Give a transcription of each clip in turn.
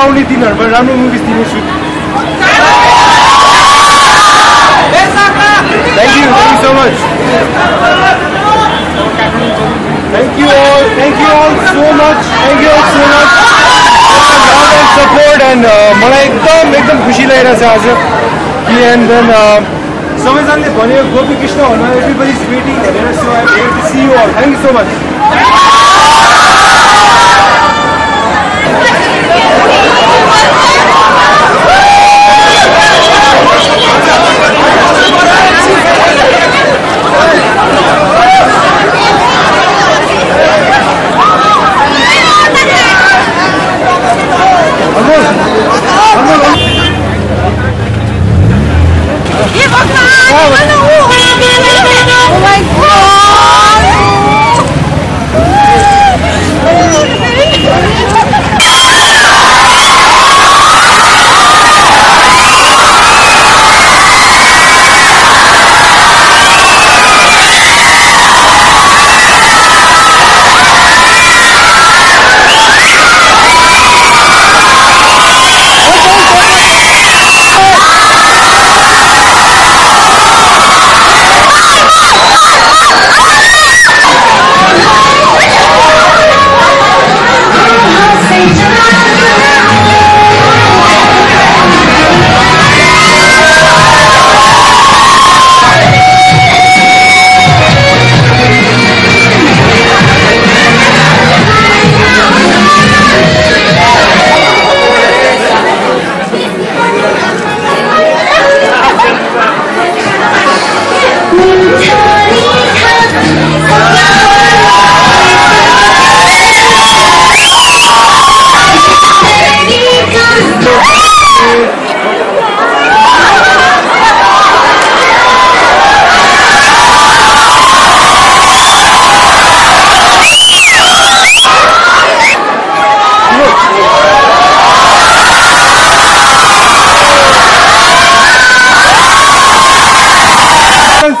आउने दिनहरुमा राम्रो मुभी दिनेछु thank you so much thank you all so much love and support and मलाई एकदम खुशी लागिरहेछ आज and then सबैजनाले भन्यो गोपी कृष्ण होला everybody is waiting भनेर so I want to see you all thank you so much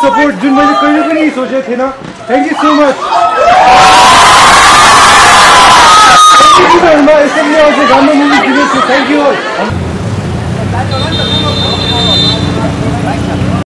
support jun maile kaile pani socheko thina thank you so much thank you so much thank you all